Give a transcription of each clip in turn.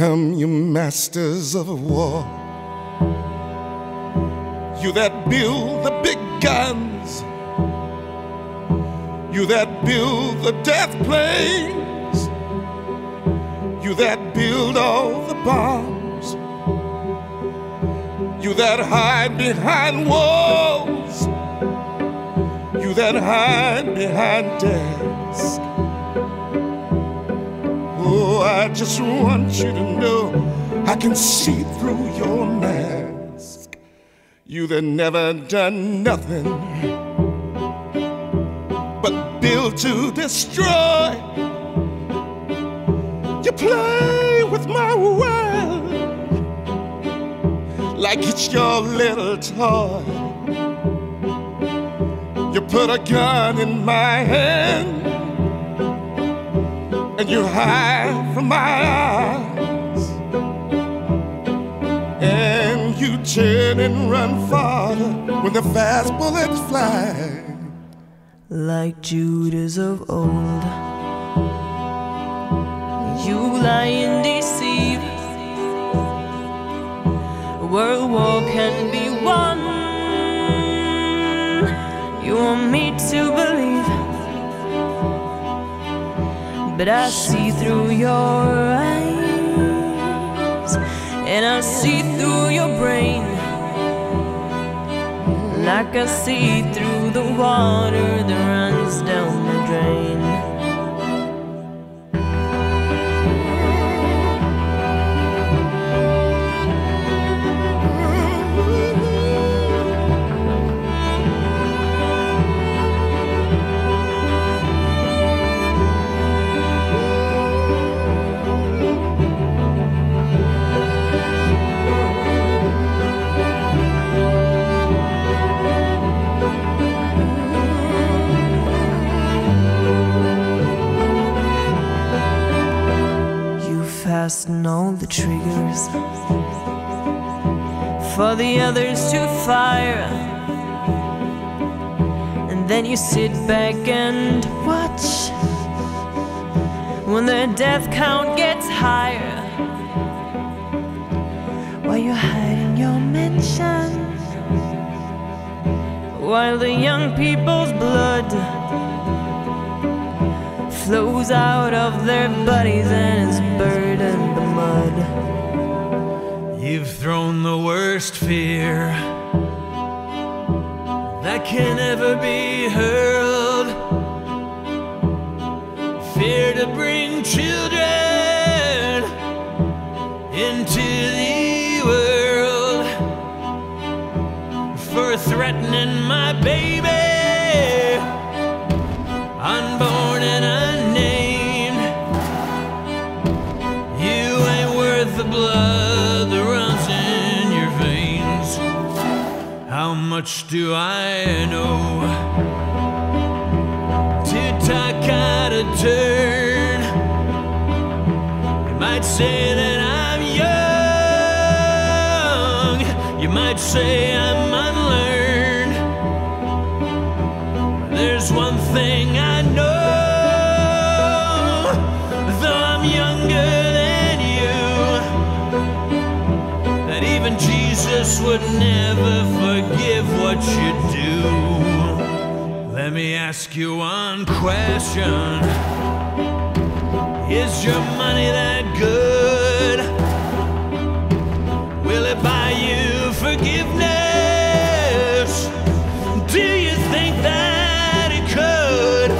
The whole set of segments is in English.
come, you masters of war. You that build the big guns, you that build the death planes, you that build all the bombs, you that hide behind walls, you that hide behind desks. Oh, I just want you to know I can see through your mask. You that never done nothing but build to destroy. You play with my world like it's your little toy. You put a gun in my hand and you hide from my eyes, and you turn and run farther when the fast bullets fly. Like Judas of old, you lie and deceive. World war can be won. You want me to believe, but I see through your eyes, and I see through your brain, like I see through the water that runs down the drain. Fasten all the triggers for the others to fire, and then you sit back and watch when the death count gets higher, while you're hiding your mansion, while the young people's blood flows out of their bodies and is buried in the mud. You've thrown the worst fear that can ever be hurled. Fear to bring children into the world, for threatening my baby, unborn and unborn. How much do I know to talk out of turn? You might say that I'm young, you might say I'm unlearned. There's one thing I know, though I'm younger than you, that even Jesus would never forget what you do. Let me ask you one question. Is your money that good? Will it buy you forgiveness? Do you think that it could?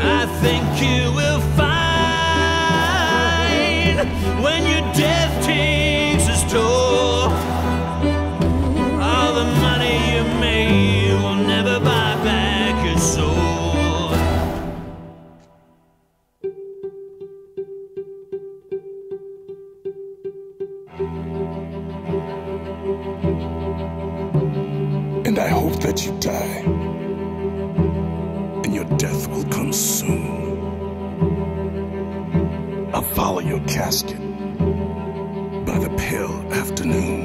I think you will find when your death takes its toll, and I hope that you die, and your death will come soon. I'll follow your casket by the pale afternoon,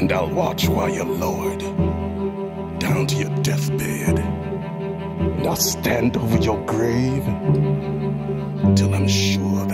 and I'll watch while you're lowered down to your deathbed, and I'll stand over your grave till I'm sure